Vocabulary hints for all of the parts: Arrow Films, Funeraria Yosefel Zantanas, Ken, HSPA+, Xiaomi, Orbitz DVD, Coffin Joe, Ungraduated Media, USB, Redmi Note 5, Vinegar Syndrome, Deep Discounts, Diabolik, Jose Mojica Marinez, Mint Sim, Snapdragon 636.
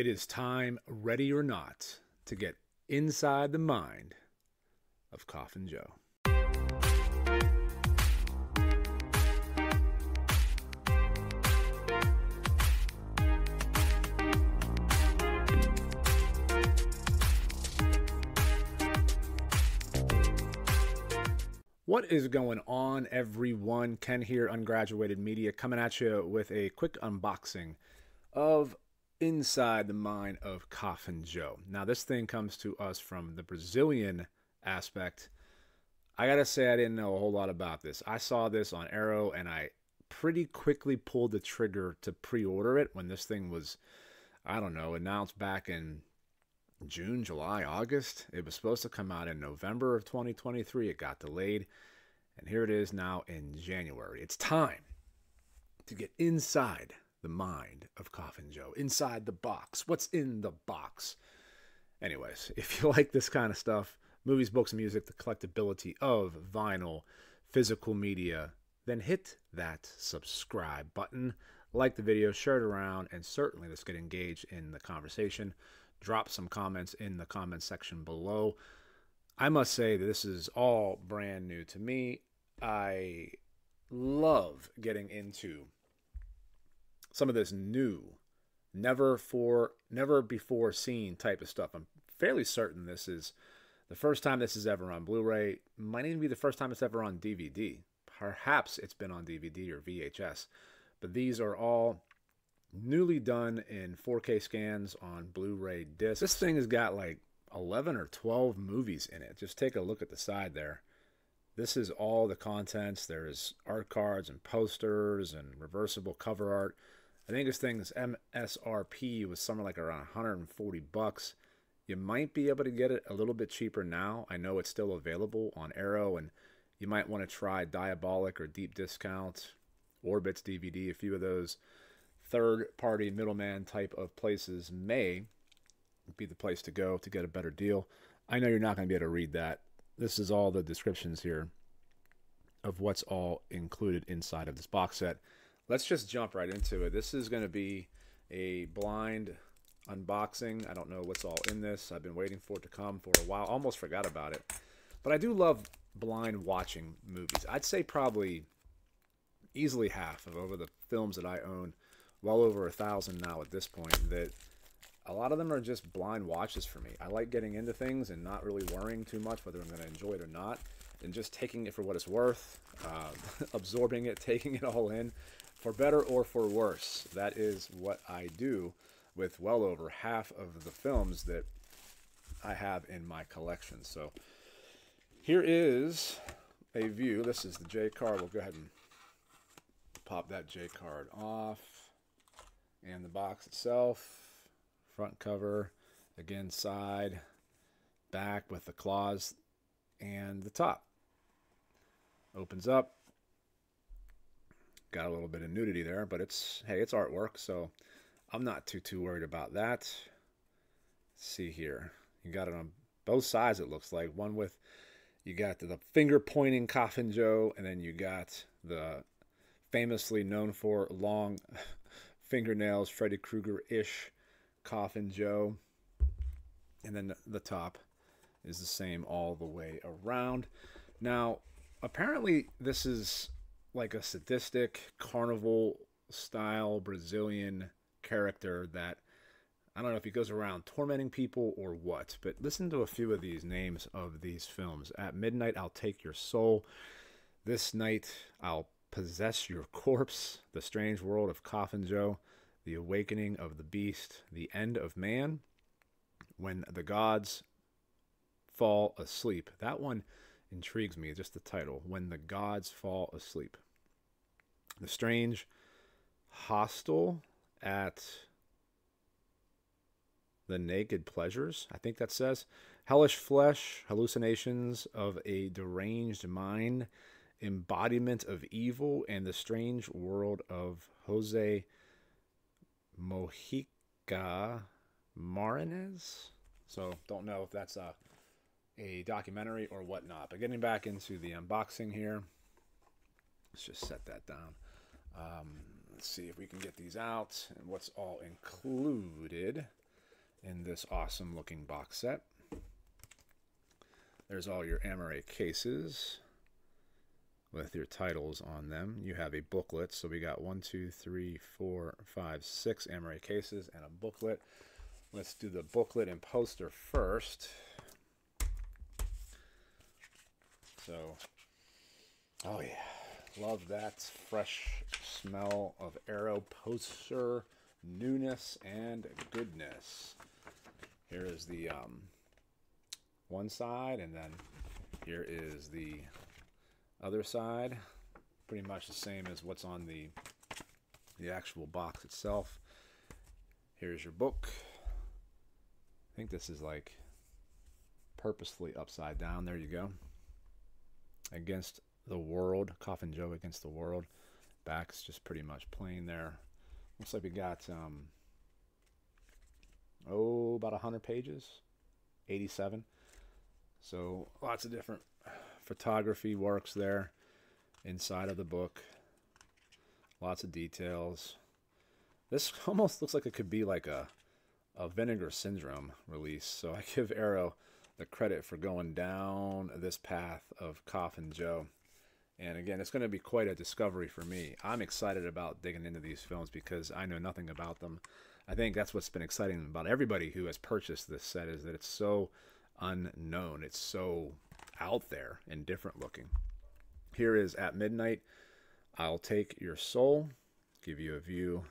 It is time, ready or not, to get inside the mind of Coffin Joe. What is going on, everyone? Ken here, Ungraduated Media, coming at you with a quick unboxing of Inside the Mind of Coffin Joe. Now, this thing comes to us from the Brazilian aspect. I gotta say, I didn't know a whole lot about this. I saw this on Arrow, and I pretty quickly pulled the trigger to pre-order it when this thing was, I don't know, announced back in June, July, August. It was supposed to come out in November of 2023. It got delayed, and here it is now in January. It's time to get inside the mind of Coffin Joe, inside the box. What's in the box? Anyways, if you like this kind of stuff, movies, books, music, the collectability of vinyl, physical media, then hit that subscribe button, like the video, share it around, and certainly let's get engaged in the conversation. Drop some comments in the comment section below. I must say that this is all brand new to me. I love getting into some of this new, never before seen type of stuff. I'm fairly certain this is the first time this is ever on Blu-ray. Might even be the first time it's ever on DVD. Perhaps it's been on DVD or VHS. But these are all newly done in 4K scans on Blu-ray discs. This thing has got like 11 or 12 movies in it. Just take a look at the side there. This is all the contents. There's art cards and posters and reversible cover art. I think this thing's MSRP was somewhere like around 140 bucks. You might be able to get it a little bit cheaper now. I know it's still available on Arrow, and you might want to try Diabolik or Deep Discounts, Orbitz DVD, a few of those third-party middleman type of places may be the place to go to get a better deal. I know you're not going to be able to read that. This is all the descriptions here of what's all included inside of this box set. Let's just jump right into it. This is going to be a blind unboxing. I don't know what's all in this. I've been waiting for it to come for a while. Almost forgot about it. But I do love blind watching movies. I'd say probably easily half of over the films that I own, well over 1,000 now at this point, that a lot of them are just blind watches for me. I like getting into things and not really worrying too much whether I'm going to enjoy it or not, and just taking it for what it's worth, absorbing it, taking it all in, for better or for worse. That is what I do with well over half of the films that I have in my collection. So here is a view. This is the J card. We'll go ahead and pop that J card off. And the box itself, front cover, again side, back with the claws, and the top. Opens up. Got a little bit of nudity there, but it's, hey, it's artwork, so I'm not too worried about that. Let's see here. You got it on both sides, it looks like. One with, you got the finger-pointing Coffin Joe, and then you got the famously known for long fingernails, Freddy Krueger-ish Coffin Joe. And then the top is the same all the way around. Now, apparently this is like a sadistic, carnival-style Brazilian character that, I don't know if he goes around tormenting people or what, but listen to a few of these names of these films. At Midnight, I'll Take Your Soul. This Night, I'll Possess Your Corpse, The Strange World of Coffin Joe, The Awakening of the Beast, The End of Man, When the Gods Fall Asleep. That one intrigues me, just the title, When the Gods Fall Asleep. The Strange Hostel at the Naked Pleasures, I think that says. Hellish Flesh, Hallucinations of a Deranged Mind, Embodiment of Evil, and The Strange World of Jose Mojica Marinez. So don't know if that's a documentary or whatnot. But getting back into the unboxing here, let's just set that down. Let's see if we can get these out and what's all included. this awesome looking box set. There's all your Amore cases with your titles on them. You have a booklet, so we got 6 Amore cases and a booklet. Let's do the booklet and poster first. So, oh yeah, love that fresh smell of Arrow poster newness and goodness. Here is the one side, and then here is the other side. Pretty much the same as what's on the actual box itself. Here's your book. I think this is like purposefully upside down. There you go. Against the World, Coffin Joe Against the World. Back's just pretty much plain there. Looks like we got about 100 pages, 87. So lots of different photography works there inside of the book. Lots of details. This almost looks like it could be like a Vinegar Syndrome release. So I give Arrow the credit for going down this path of Coffin Joe. And again, it's going to be quite a discovery for me. I'm excited about digging into these films because I know nothing about them. I think that's what's been exciting about everybody who has purchased this set, is that it's so unknown. It's so out there and different looking. Here is At Midnight, I'll Take Your Soul. Give you a view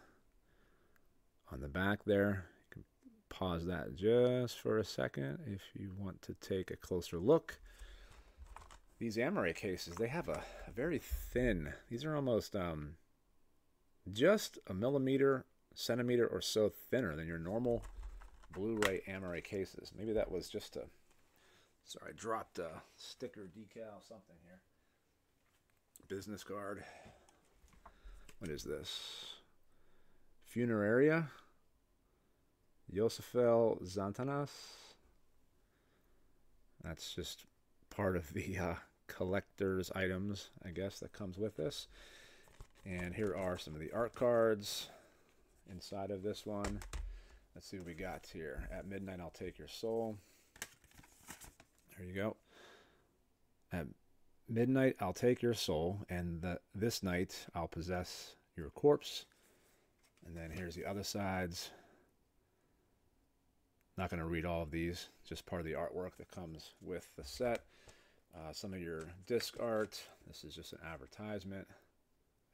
on the back there. You can pause that just for a second if you want to take a closer look. These Amore cases, they have a very thin, these are almost just a centimeter or so thinner than your normal Blu-ray Amore cases. Maybe that was just a, sorry, I dropped a sticker, decal, something here. Business card. What is this? Funeraria Yosefel Zantanas. That's just part of the collector's items, I guess, that comes with this. And here are some of the art cards inside of this one. Let's see what we got here. At Midnight, I'll Take Your Soul. There you go. At midnight, I'll take your soul, and this night, I'll possess your corpse. And then here's the other sides. Not going to read all of these, just part of the artwork that comes with the set. Some of your disc art. This is just an advertisement,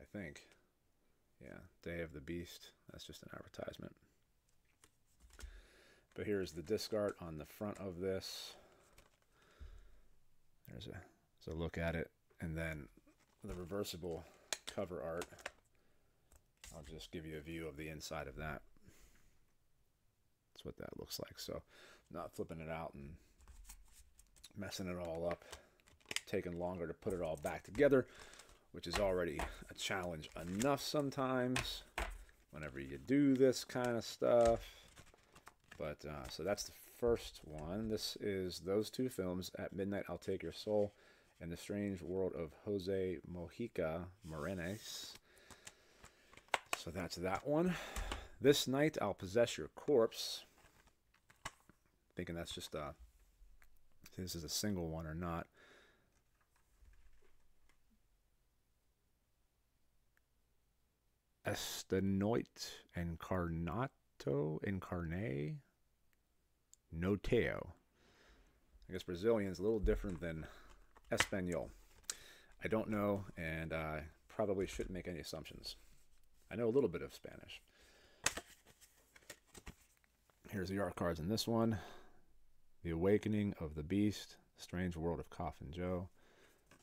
I think. Yeah, Day of the Beast. That's just an advertisement. But here's the disc art on the front of this. There's a look at it. And then the reversible cover art. I'll just give you a view of the inside of that. That's what that looks like. So not flipping it out and messing it all up, taking longer to put it all back together, which is already a challenge enough sometimes whenever you do this kind of stuff. But so that's the first one. This is those two films, At Midnight, I'll Take Your Soul, and The Strange World of Jose Mojica Morenes. So that's that one. This Night, I'll Possess Your Corpse. Thinking that's just a, if this is a single one or not. Estenoit Encarnato Encarne Noteo. I guess Brazilian's a little different than Espanol. I don't know, and I probably shouldn't make any assumptions. I know a little bit of Spanish. Here's the art cards in this one. The Awakening of the Beast, Strange World of Coffin Joe,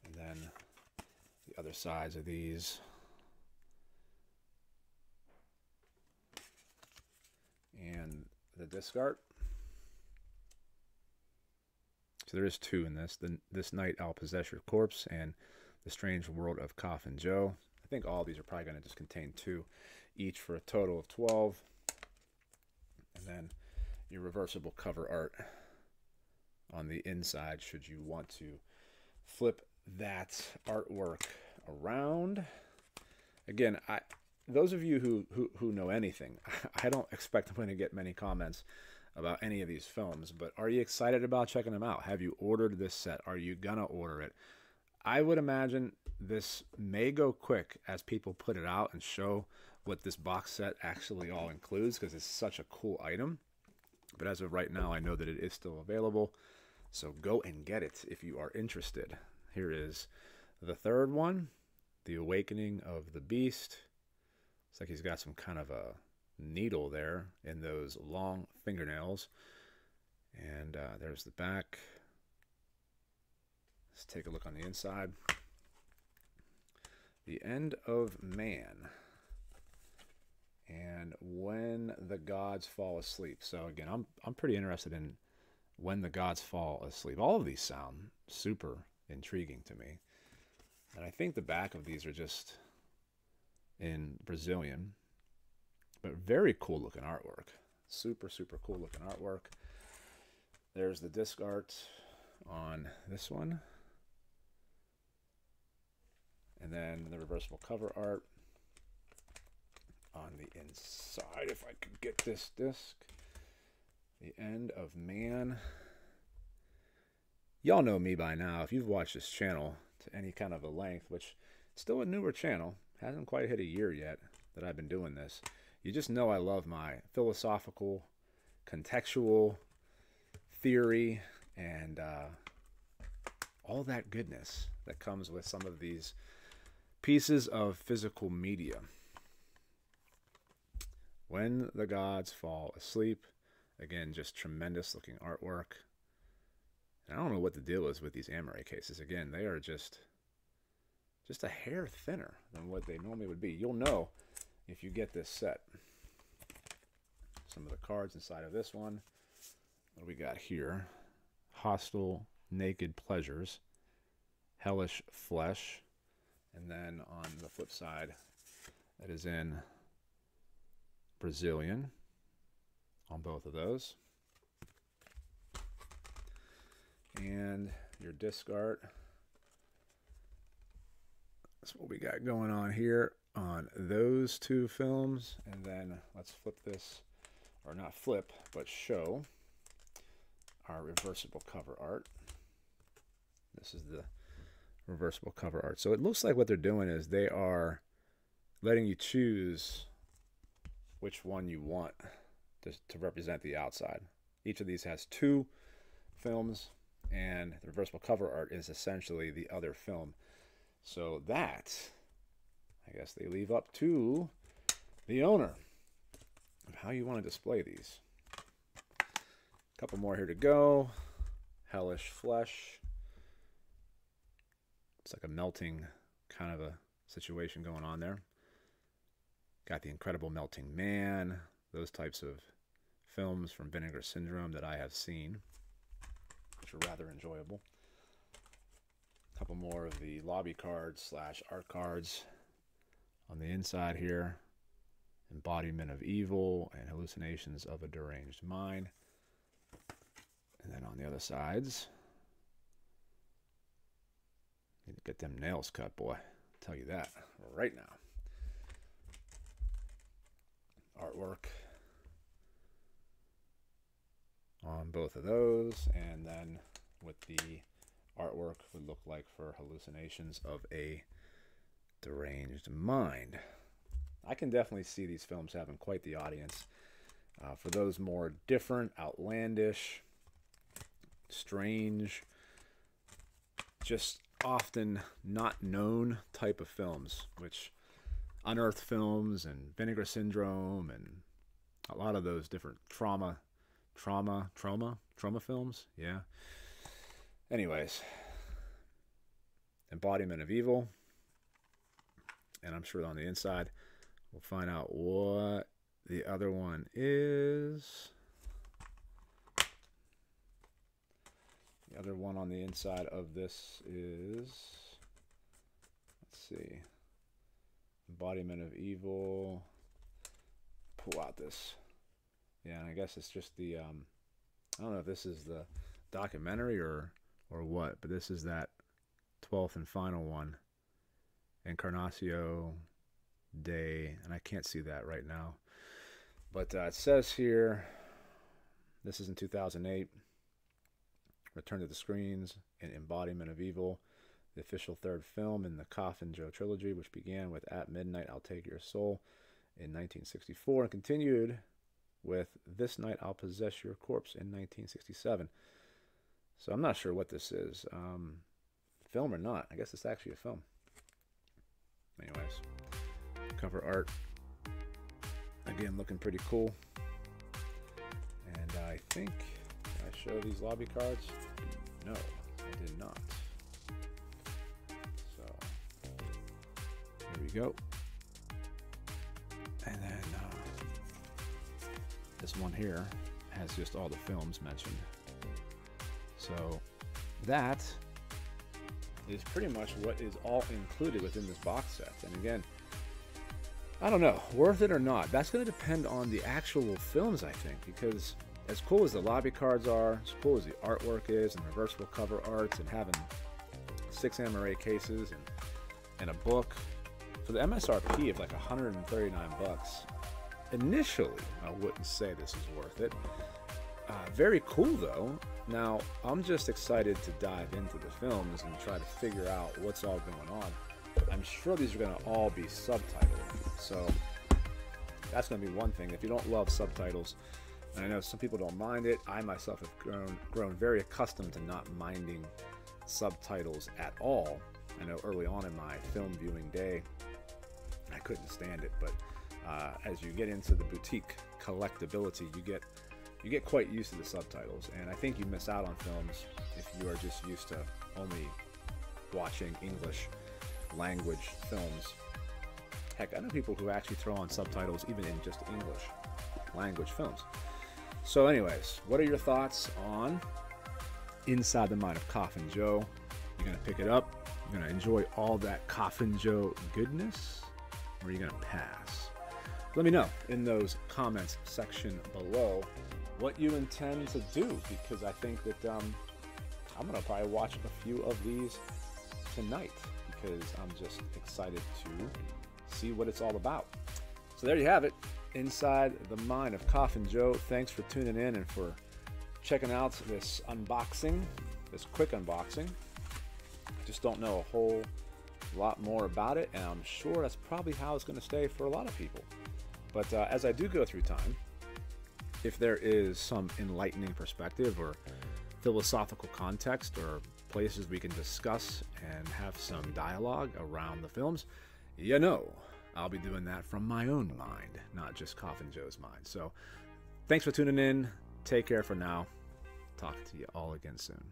and then the other sides of these. And the disc art. So there is two in this. This Night, I'll Possess Your Corpse, and The Strange World of Coffin Joe. I think all these are probably going to just contain two each for a total of 12. And then your reversible cover art on the inside, should you want to flip that artwork around. Again, those of you who know anything, I don't expect I'm going to get many comments about any of these films, but are you excited about checking them out? Have you ordered this set? Are you gonna order it? I would imagine this may go quick as people put it out and show what this box set actually all includes, because it's such a cool item. But as of right now, I know that it is still available, so go and get it if you are interested. Here is the third one, The Awakening of the Beast. Looks like he's got some kind of a needle there in those long fingernails. And there's the back. Let's take a look on the inside. The End of Man and When the Gods Fall Asleep. So again, I'm pretty interested in When the Gods Fall Asleep. All of these sound super intriguing to me. And I think the back of these are just in Brazilian, but very cool looking artwork. Super, super cool looking artwork. There's the disc art on this one. And then the reversible cover art on the inside, if I could get this disc. The End of Man. Y'all know me by now. If you've watched this channel to any kind of a length, which is still a newer channel, hasn't quite hit a year yet that I've been doing this, you just know I love my philosophical, contextual, theory, and all that goodness that comes with some of these pieces of physical media. When the Gods Fall Asleep. Again, just tremendous looking artwork. And I don't know what the deal is with these Amore cases. Again, they are just a hair thinner than what they normally would be. You'll know if you get this set. Some of the cards inside of this one. What do we got here? Hostile Naked Pleasures, Hellish Flesh, and then on the flip side, that is in Brazilian on both of those. And your disc art. That's what we got going on here on those two films. And then let's flip this, or not flip, but show our reversible cover art. This is the reversible cover art. So it looks like what they're doing is they are letting you choose which one you want to represent the outside. Each of these has two films, and the reversible cover art is essentially the other film. So that, I guess, they leave up to the owner of how you want to display these. A couple more here to go. Hellish Flesh. It's like a melting kind of a situation going on there. Got The Incredible Melting Man. Those types of films from Vinegar Syndrome that I have seen, which are rather enjoyable. A couple more of the lobby cards slash art cards on the inside here. Embodiment of Evil and Hallucinations of a Deranged Mind. And then on the other sides, need to get them nails cut, boy. I'll tell you that right now. Artwork on both of those, and then what the artwork would look like for Hallucinations of a Deranged Mind. I can definitely see these films having quite the audience. For those more different, outlandish, strange, just often not known type of films, which Unearthed Films and Vinegar Syndrome and a lot of those different trauma films. Yeah. Anyways, Embodiment of Evil. And I'm sure on the inside we'll find out what the other one is. The other one on the inside of this is, let's see, Embodiment of Evil. Pull out this. Yeah, and I guess it's just the, I don't know if this is the documentary or what, but this is that 12th and final one. Encarnacio Day, and I can't see that right now. But it says here, This is in 2008. Return to the Screens and Embodiment of Evil, the official third film in the Coffin Joe trilogy, which began with At Midnight, I'll Take Your Soul in 1964 and continued with This Night, I'll Possess Your Corpse in 1967. So I'm not sure what this is, film or not. I guess it's actually a film. Anyways, cover art, again, looking pretty cool. And I think I showed these lobby cards. No, I did not. So here we go. And then this one here has just all the films mentioned. So that is pretty much what is all included within this box set. And again, I don't know, worth it or not, that's going to depend on the actual films, I think, because as cool as the lobby cards are, as cool as the artwork is, and reversible cover arts, and having 6 MRA cases and a book, for the MSRP of like 139 bucks, initially I wouldn't say this is worth it. Very cool though. Now I'm just excited to dive into the films and try to figure out what's all going on. I'm sure these are going to all be subtitled, so that's going to be one thing. If you don't love subtitles, and I know some people don't mind it, I myself have grown very accustomed to not minding subtitles at all. I know early on in my film viewing day, I couldn't stand it, but as you get into the boutique collectability, you get quite used to the subtitles, and I think you miss out on films if you are just used to only watching English language films. Heck, I know people who actually throw on subtitles even in just English language films. So anyways, what are your thoughts on Inside the Mind of Coffin Joe? You're going to pick it up, you're going to enjoy all that Coffin Joe goodness, or you're going to pass? Let me know in those comments section below what you intend to do, because I think that I'm going to probably watch a few of these tonight, because I'm just excited to see what it's all about. So there you have it, Inside the Mind of Coffin Joe. Thanks for tuning in and for checking out this unboxing, this quick unboxing. Just don't know a whole lot more about it, and I'm sure that's probably how it's going to stay for a lot of people. But as I do go through time, if there is some enlightening perspective or philosophical context or places we can discuss and have some dialogue around the films, you know, I'll be doing that from my own mind, not just Coffin Joe's mind. So thanks for tuning in. Take care for now. Talk to you all again soon.